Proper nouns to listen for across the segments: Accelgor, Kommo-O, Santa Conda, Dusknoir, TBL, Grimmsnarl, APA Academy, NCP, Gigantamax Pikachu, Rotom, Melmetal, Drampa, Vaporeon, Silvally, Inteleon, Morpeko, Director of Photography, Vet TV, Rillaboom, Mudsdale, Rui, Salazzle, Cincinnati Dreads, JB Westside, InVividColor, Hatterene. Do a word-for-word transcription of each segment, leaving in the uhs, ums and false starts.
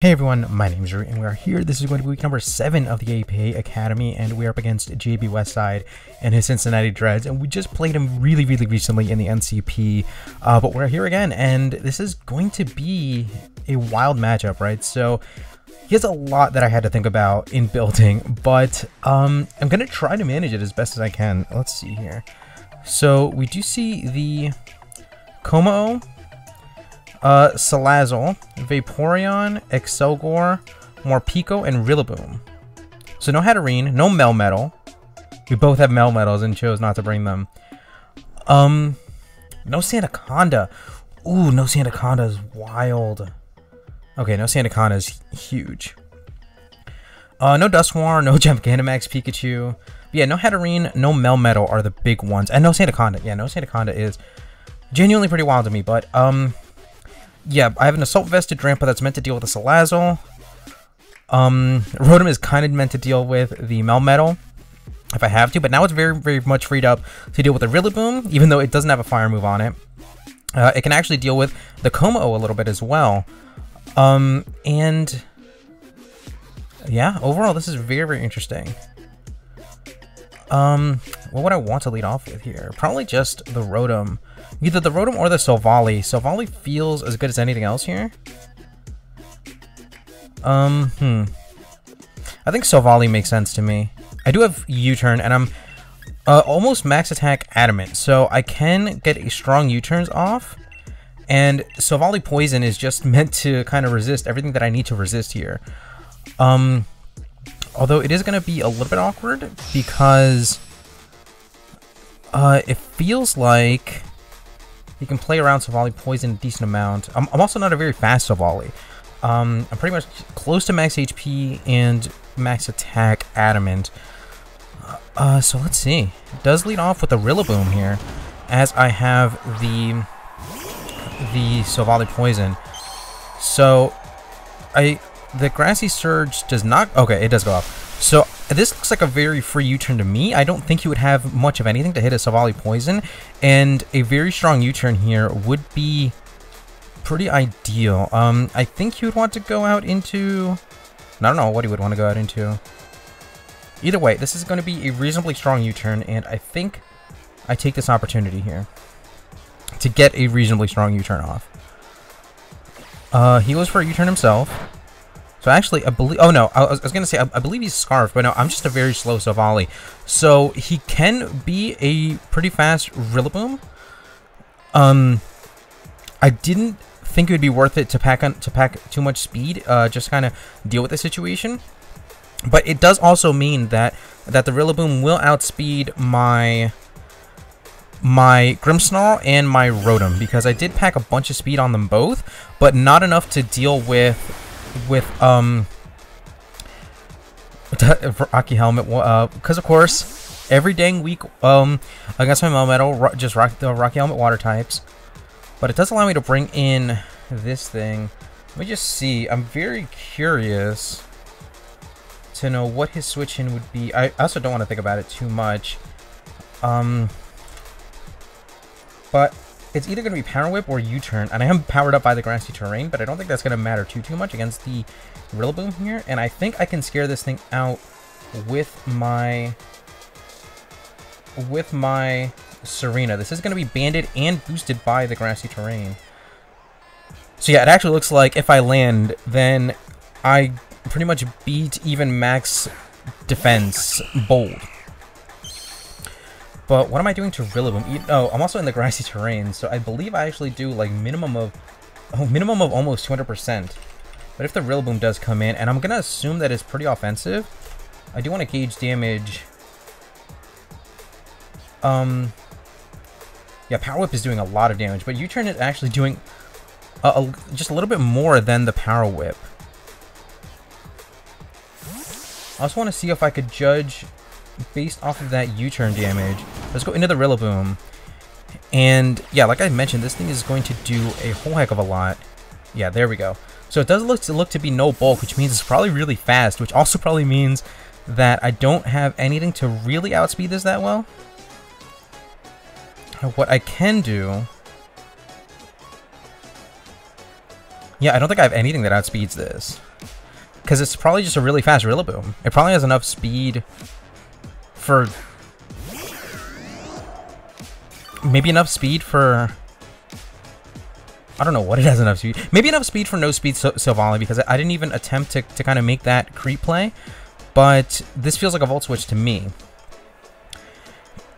Hey everyone, my name is Rui and we are here. This is going to be week number seven of the A P A Academy and we are up against J B Westside and his Cincinnati Dreads, and we just played him really really recently in the N C P, uh, but we're here again and this is going to be a wild matchup, right? So he has a lot that I had to think about in building, but um, I'm going to try to manage it as best as I can. Let's see here. So we do see the Kommo-O, Uh, Salazzle, Vaporeon, Accelgor, Morpeko, and Rillaboom. So no Hatterene, no Melmetal. We both have Melmetals and chose not to bring them. Um, no Santa Conda. Ooh, no Santa Conda is wild. Okay, no Santa Conda is huge. Uh, no Dusknoir, no Gigantamax Pikachu. But yeah, no Hatterene, no Melmetal are the big ones. And no Santa Conda. Yeah, no Santa Conda is genuinely pretty wild to me, but, um... yeah, I have an Assault Vested Drampa that's meant to deal with the Salazzle. Um, Rotom is kind of meant to deal with the Melmetal, if I have to, but now it's very, very much freed up to deal with the Rillaboom, even though it doesn't have a Fire move on it. Uh, it can actually deal with the Kommo-O a little bit as well. Um, and yeah, overall, this is very, very interesting. Um, what would I want to lead off with here? Probably just the Rotom. Either the Rotom or the Silvally. Silvally feels as good as anything else here. Um, hmm. I think Silvally makes sense to me. I do have U-turn, and I'm uh, almost max attack adamant, so I can get a strong U-turns off. And Silvally poison is just meant to kind of resist everything that I need to resist here. Um, although it is going to be a little bit awkward because uh, it feels like you can play around Silvally poison a decent amount. I'm, I'm also not a very fast Silvally. Um, I'm pretty much close to max H P and max attack adamant. Uh, so let's see. It does lead off with the Rillaboom here, as I have the the Silvally poison. So I the Grassy Surge does not. Okay, it does go off. So this looks like a very free U-turn to me. I don't think you would have much of anything to hit a Silvally poison, and a very strong U-turn here would be pretty ideal. Um, I think he would want to go out into... I don't know what he would want to go out into. Either way, this is going to be a reasonably strong U-turn, and I think I take this opportunity here to get a reasonably strong U-turn off. Uh, he goes for a U-turn himself. So actually, I believe... Oh, no. I was, I was going to say, I, I believe he's Scarf, but no, I'm just a very slow Silvally. So he can be a pretty fast Rillaboom. Um, I didn't think it would be worth it to pack on, to pack too much speed, uh, just kind of deal with the situation. But it does also mean that, that the Rillaboom will outspeed my... my Grimmsnarl and my Rotom, because I did pack a bunch of speed on them both, but not enough to deal with... with um Rocky Helmet, because uh, of course every dang week um against my Melmetal ro just rock the Rocky Helmet water types. But it does allow me to bring in this thing. Let me just see. I'm very curious to know what his switch in would be. I also don't want to think about it too much, um but it's either going to be Power Whip or U-turn, and I am powered up by the grassy terrain, but I don't think that's going to matter too too much against the Rillaboom here. And I think I can scare this thing out with my with my Serena. This is going to be banded and boosted by the grassy terrain. So yeah, it actually looks like if I land, then I pretty much beat even max defense bold. But what am I doing to Rillaboom? Oh, I'm also in the grassy terrain, so I believe I actually do like minimum of, oh, minimum of almost two hundred percent. But if the Rillaboom does come in, and I'm gonna assume that it's pretty offensive, I do want to gauge damage. Um, yeah, Power Whip is doing a lot of damage, but U-turn is actually doing a, a, just a little bit more than the Power Whip. I also want to see if I could judge based off of that U-turn damage. Let's go into the Rillaboom. And yeah, like I mentioned, this thing is going to do a whole heck of a lot. Yeah, there we go. So it does look to, look to be no bulk, which means it's probably really fast, which also probably means that I don't have anything to really outspeed this that well. What I can do... yeah, I don't think I have anything that outspeeds this. Because it's probably just a really fast Rillaboom. It probably has enough speed for... Maybe enough speed for... I don't know what it has enough speed. Maybe enough speed for no speed Sil Silvally, because I didn't even attempt to, to kind of make that creep play. But this feels like a Volt Switch to me.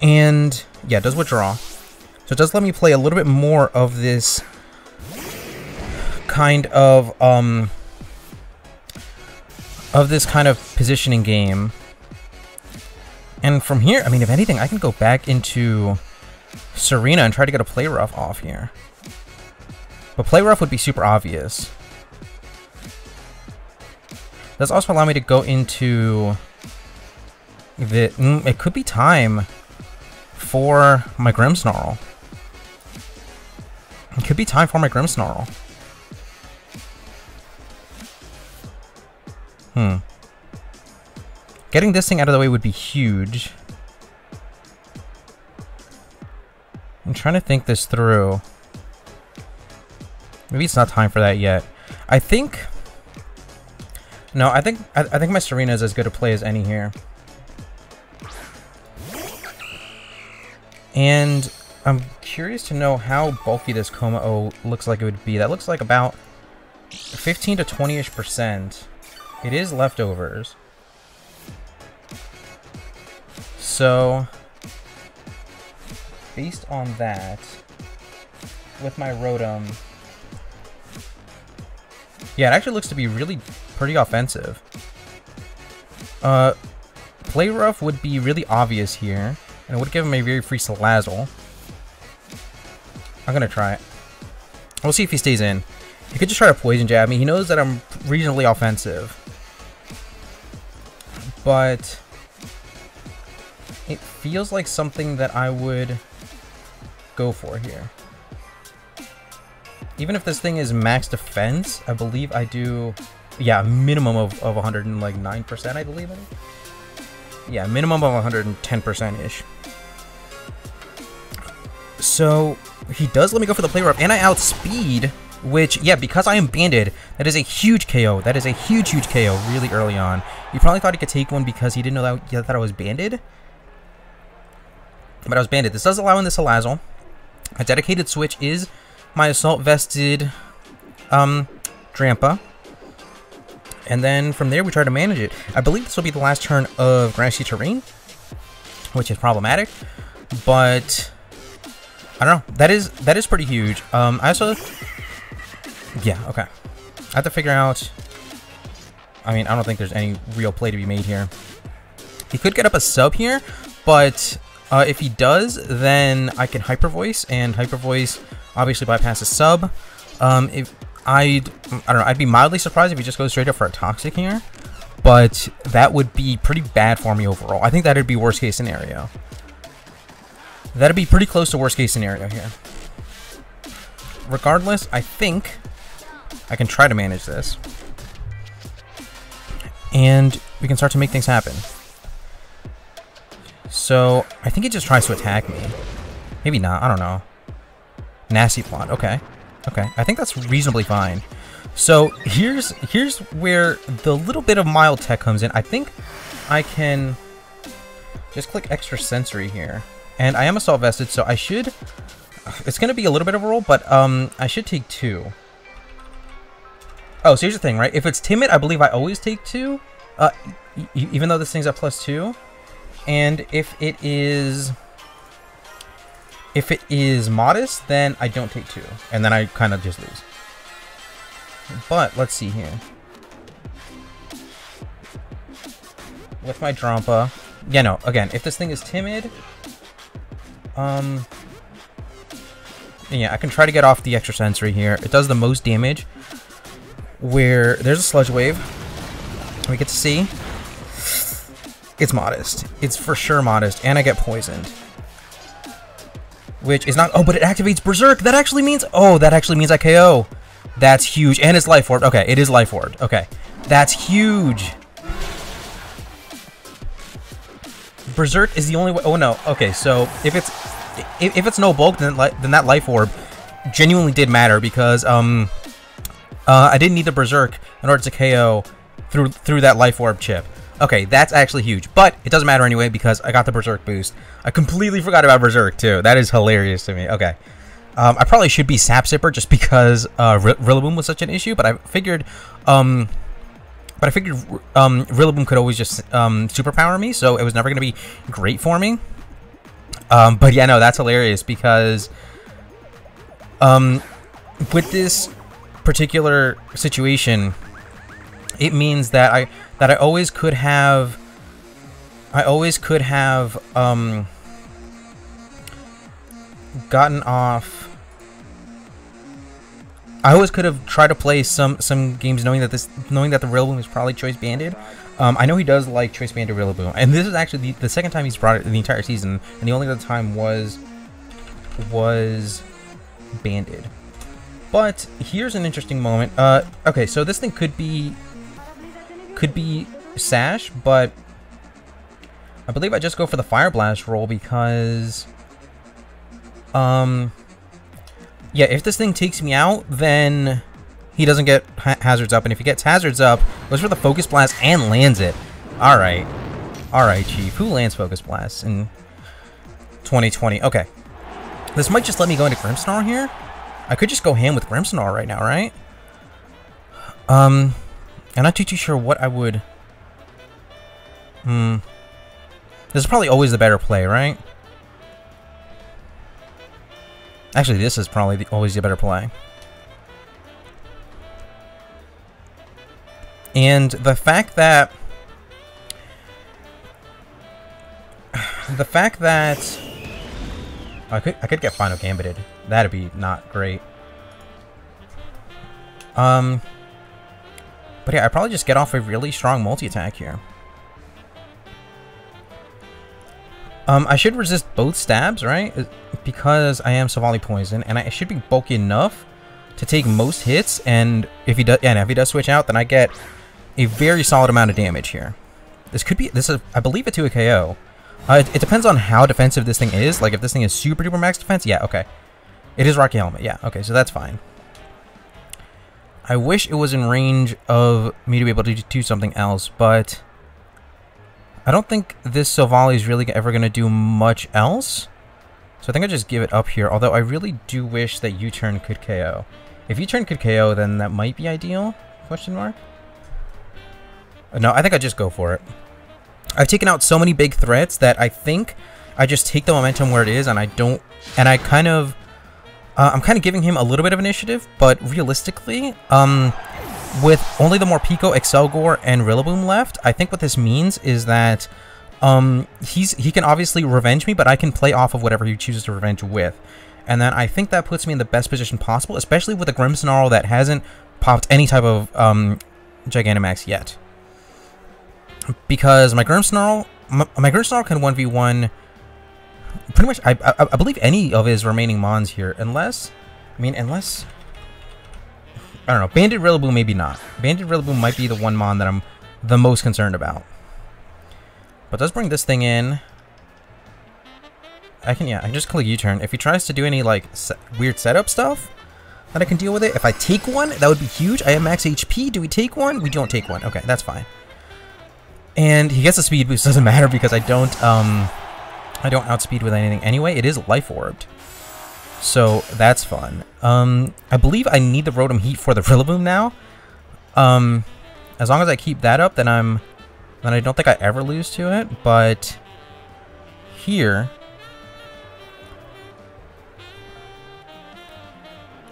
And yeah, it does withdraw. So it does let me play a little bit more of this kind of, um, of this kind of positioning game. And from here, I mean, if anything, I can go back into Serena and try to get a Play Rough off here. But Play Rough would be super obvious. Does also allow me to go into the... Mm, it could be time for my Grimmsnarl. It could be time for my Grimmsnarl. Hmm. Getting this thing out of the way would be huge. I'm trying to think this through. Maybe it's not time for that yet. I think... No, I think I, I think my Serena is as good a play as any here. And I'm curious to know how bulky this Kommo-O looks like it would be. That looks like about fifteen to twenty-ish percent. It is leftovers. So, based on that, with my Rotom... Yeah, it actually looks to be really pretty offensive. Uh, Play Rough would be really obvious here, and it would give him a very free Salazzle. I'm gonna try it. We'll see if he stays in. He could just try to Poison Jab me. He knows that I'm reasonably offensive. But it feels like something that I would go for here. Even if this thing is max defense, I believe I do, yeah, a minimum of, of one hundred nine percent, I believe. Yeah, minimum of one hundred ten percent-ish. So, he does let me go for the Play Rough, and I outspeed, which, yeah, because I am banded, that is a huge K O. That is a huge, huge K O really early on. You probably thought he could take one because he didn't know that, yeah, that I was banded. But I was banded. This does allow in the Salazzle. A dedicated switch is... my Assault Vested um, Drampa. And then from there, we try to manage it. I believe this will be the last turn of Grassy Terrain, which is problematic. But I don't know. That is that is pretty huge. Um, I also... Yeah, okay. I have to figure out... I mean, I don't think there's any real play to be made here. He could get up a sub here, but uh, if he does, then I can Hyper Voice, and Hyper Voice... obviously bypass a sub. Um, if I'd, I don't know, I'd be mildly surprised if he just goes straight up for a Toxic here, but that would be pretty bad for me overall. I think that'd be worst case scenario. That'd be pretty close to worst case scenario here. Regardless, I think I can try to manage this, and we can start to make things happen. So I think he just tries to attack me. Maybe not, I don't know. Nasty Plot, okay. Okay, I think that's reasonably fine. So here's here's where the little bit of mild tech comes in. I think I can just click Extra Sensory here. And I am Assault Vested, so I should... It's going to be a little bit of a roll, but um, I should take two. Oh, so here's the thing, right? If it's Timid, I believe I always take two. Uh, e even though this thing's at plus two. And if it is... If it is Modest, then I don't take two. And then I kind of just lose. But, let's see here. With my Drampa. Yeah, no. Again, if this thing is Timid... Um... Yeah, I can try to get off the Extra Sensory here. It does the most damage. Where... There's a Sludge Wave. We get to see. It's Modest. It's for sure Modest. And I get Poisoned. Which is not... Oh, but it activates Berserk. That actually means... Oh, that actually means I K O. That's huge. And it's Life Orb. Okay, it is Life Orb. Okay. That's huge. Berserk is the only way... Oh, no. Okay, so if it's... If, if it's no bulk, then, then that Life Orb genuinely did matter because um, uh, I didn't need the Berserk in order to K O through through that Life Orb chip. Okay, that's actually huge, but it doesn't matter anyway because I got the Berserk boost. I completely forgot about Berserk too. That is hilarious to me. Okay, um, I probably should be Sap Sipper just because uh, Rillaboom was such an issue, but I figured, um, but I figured um, Rillaboom could always just um, superpower me, so it was never gonna be great for me. Um, but yeah, no, that's hilarious because um, with this particular situation, it means that I. That I always could have, I always could have, um, gotten off, I always could have tried to play some, some games knowing that this, knowing that the Rillaboom is probably Choice Banded. Um, I know he does like Choice Banded Rillaboom, and this is actually the, the second time he's brought it in the entire season, and the only other time was, was Banded. But here's an interesting moment. Uh, okay, so this thing could be, could be Sash, but I believe I just go for the Fire Blast roll because, um, yeah, if this thing takes me out, then he doesn't get ha hazards up, and if he gets hazards up, goes for the Focus Blast and lands it. All right, all right, Chief. Who lands Focus Blast in twenty twenty? Okay, this might just let me go into Grimmsnarl here. I could just go ham with Grimmsnarl right now, right? Um. I'm not too, too sure what I would... Hmm. This is probably always the better play, right? Actually, this is probably the, always the better play. And the fact that... The fact that... I could, I could get Final Gambited. That'd be not great. Um... But yeah, I probably just get off a really strong multi-attack here. Um, I should resist both stabs, right? Because I am Silvally Poison, and I should be bulky enough to take most hits. And if he does, and if he does switch out, then I get a very solid amount of damage here. This could be, this is, I believe, a two hit K O. Uh, it, it depends on how defensive this thing is. Like if this thing is super duper max defense, yeah, okay. It is Rocky Helmet, yeah, okay, so that's fine. I wish it was in range of me to be able to do something else, but I don't think this Silvally is really ever going to do much else. So I think I just give it up here, although I really do wish that U-Turn could K O. If U-Turn could K O, then that might be ideal? Question mark? No, I think I just go for it. I've taken out so many big threats that I think I just take the momentum where it is, and I don't... And I kind of... Uh, I'm kind of giving him a little bit of initiative, but realistically, um, with only the Morpeko, Accelgor, and Rillaboom left, I think what this means is that um, he's he can obviously revenge me, but I can play off of whatever he chooses to revenge with. And then I think that puts me in the best position possible, especially with a Grimmsnarl that hasn't popped any type of um, Gigantamax yet. Because my Grimmsnarl, my, my Grimmsnarl can one v one... Pretty much, I, I, I believe any of his remaining mons here, unless, I mean, unless, I don't know, Banded Rillaboom maybe not. Banded Rillaboom might be the one mon that I'm the most concerned about. But let's bring this thing in. I can, yeah, I can just click U-Turn. If he tries to do any, like, se weird setup stuff, then I can deal with it. If I take one, that would be huge. I have max H P. Do we take one? We don't take one. Okay, that's fine. And he gets a speed boost. Doesn't matter because I don't, um... I don't outspeed with anything anyway. It is Life Orbed, so that's fun. Um, I believe I need the Rotom Heat for the Rillaboom now. Um, as long as I keep that up, then I'm, then I don't think I ever lose to it. But here,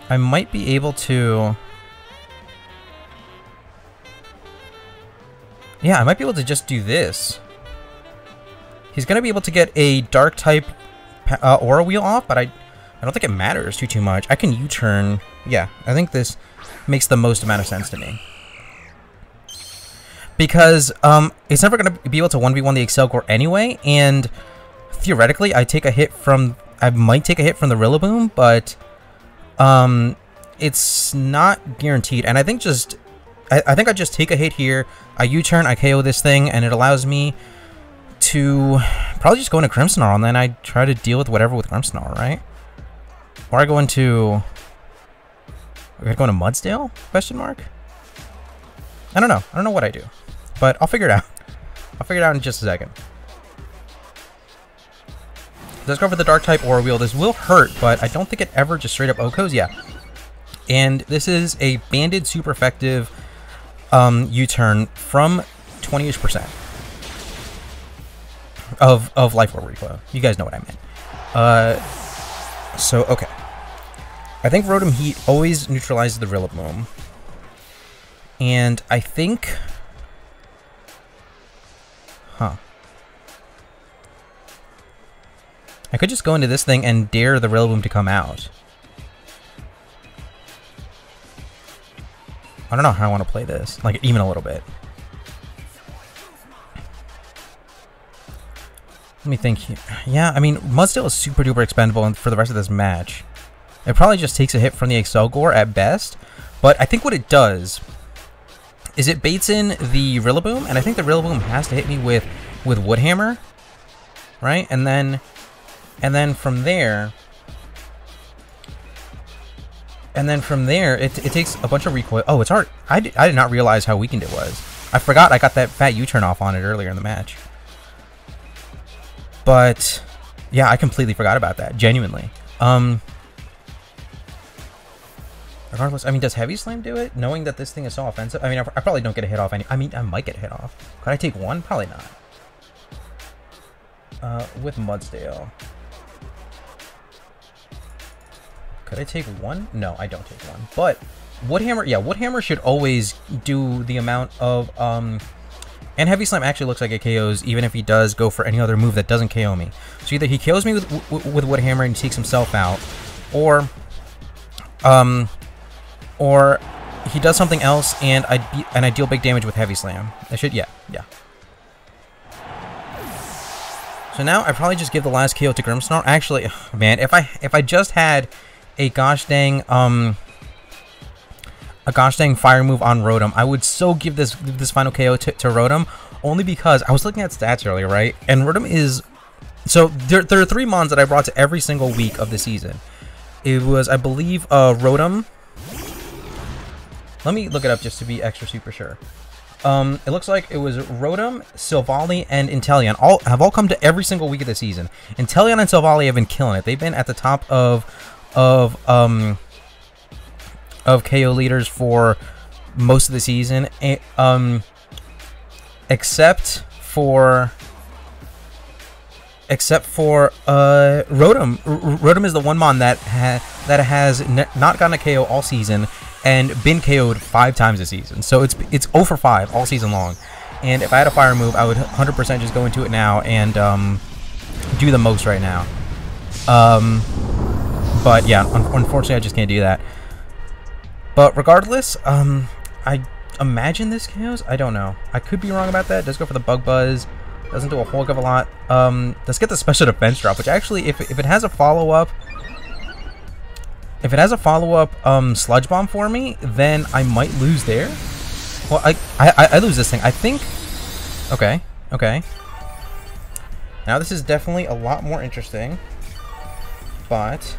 I might be able to. Yeah, I might be able to just do this. He's going to be able to get a Dark-type uh, Aura Wheel off, but I, I don't think it matters too, too much. I can U-Turn. Yeah, I think this makes the most amount of sense to me. Because um, it's never going to be able to one v one the Accelgor anyway, and theoretically, I take a hit from... I might take a hit from the Rillaboom, but um, it's not guaranteed. And I think just... I, I think I just take a hit here, I U-Turn, I K O this thing, and it allows me... to probably just go into Grimmsnarl, and then I try to deal with whatever with Grimmsnarl, right? Or I go into... We're going to go into Mudsdale? Question mark? I don't know. I don't know what I do, but I'll figure it out. I'll figure it out in just a second. Let's go for the Dark-type Aura Wheel. This will hurt, but I don't think it ever just straight up O Ks. Yeah. And this is a banded super effective um, U-turn from twenty-ish percent of, of Life Orb Recoil. You guys know what I meant. Uh, so, okay. I think Rotom Heat always neutralizes the Rillaboom. And I think... Huh. I could just go into this thing and dare the Rillaboom to come out. I don't know how I want to play this, like, even a little bit. Let me think here. Yeah, I mean, Mudsdale is super duper expendable for the rest of this match. It probably just takes a hit from the Accelgor at best, but I think what it does is it baits in the Rillaboom, and I think the Rillaboom has to hit me with, with Woodhammer, right? And then, and then from there... And then from there, it, it takes a bunch of recoil. Oh, it's hard. I did, I did not realize how weakened it was. I forgot I got that fat U-turn off on it earlier in the match. But, yeah, I completely forgot about that, genuinely. Um, regardless, I mean, does Heavy Slam do it? Knowing that this thing is so offensive? I mean, I, I probably don't get a hit off any. I mean, I might get a hit off. Could I take one? Probably not. Uh, with Mudsdale. Could I take one? No, I don't take one. But Woodhammer, yeah, Woodhammer should always do the amount of, um, and Heavy Slam actually looks like it K Os, even if he does go for any other move that doesn't K O me. So either he K Os me with, with Woodhammer and takes himself out, or, um, or he does something else and I, and I deal big damage with Heavy Slam. I should, yeah, yeah. So now I probably just give the last K O to Grimmsnarl. Actually, man, if I, if I just had a gosh dang, um, a gosh dang fire move on Rotom, I would so give this this final K O to, to Rotom, only because I was looking at stats earlier, right? And Rotom is, so there, there are three mons that I brought to every single week of the season. It was, I believe, uh, Rotom. Let me look it up just to be extra super sure. Um, it looks like it was Rotom, Silvally, and Inteleon. All have all come to every single week of the season. Inteleon and Silvally have been killing it. They've been at the top of of um of K O leaders for most of the season, and, um except for except for uh Rotom. R Rotom is the one mon that ha that has n not gotten a K O all season and been K O'd five times this season. So it's it's zero for five all season long. And if I had a fire move, I would one hundred percent just go into it now and um do the most right now. Um But yeah, un unfortunately, I just can't do that. But regardless, um, I imagine this K Os. I don't know. I could be wrong about that. Does go for the Bug Buzz. Doesn't do a whole heck of a lot. Um, let's get the special defense drop, which actually, if if it has a follow up, if it has a follow up um, Sludge Bomb for me, then I might lose there. Well, I I, I lose this thing. I think. Okay. Okay. Now this is definitely a lot more interesting. But.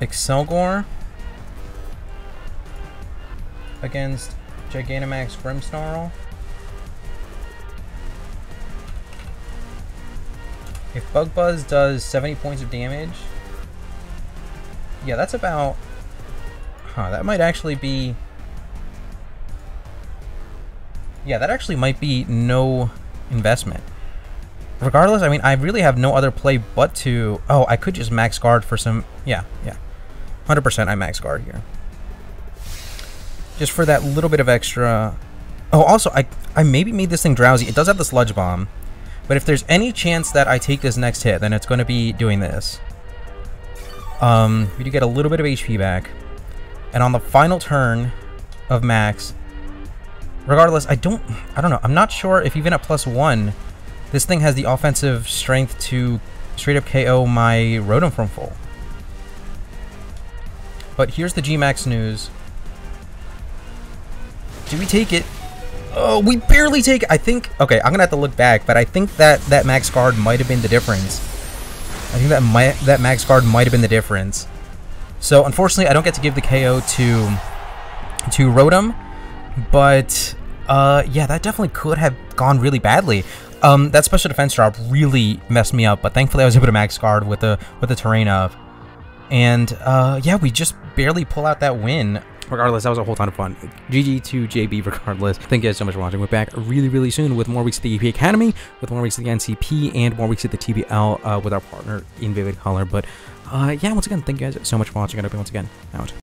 Accelgor against Gigantamax Grimmsnarl. If Bug Buzz does seventy points of damage, yeah, that's about. Huh, that might actually be. Yeah, that actually might be no investment. Regardless, I mean, I really have no other play but to. Oh, I could just max guard for some. Yeah, yeah. one hundred percent I max guard here. Just for that little bit of extra. Oh, also, I, I maybe made this thing drowsy. It does have the Sludge Bomb. But if there's any chance that I take this next hit, then it's going to be doing this. Um, we do get a little bit of H P back. And on the final turn of max, regardless, I don't, I don't know. I'm not sure if even at plus one, this thing has the offensive strength to straight up K O my Rotom from full. But here's the G max news. Do we take it? Oh, we barely take it. I think, okay, I'm gonna have to look back, but I think that that max guard might have been the difference. I think that might, that max guard might have been the difference. So unfortunately, I don't get to give the K O to to Rotom, but uh, yeah, that definitely could have gone really badly. Um, that special defense drop really messed me up, but thankfully I was able to max guard with the with the terrain of, and uh, yeah, we just barely pull out that win. Regardless, that was a whole ton of fun. G G to J B regardless. Thank you guys so much for watching. We're back really, really soon with more weeks at the A P A Academy, with more weeks at the N C P, and more weeks at the T B L uh, with our partner InVividColor. But uh, yeah, once again, thank you guys so much for watching. I hope you once again out.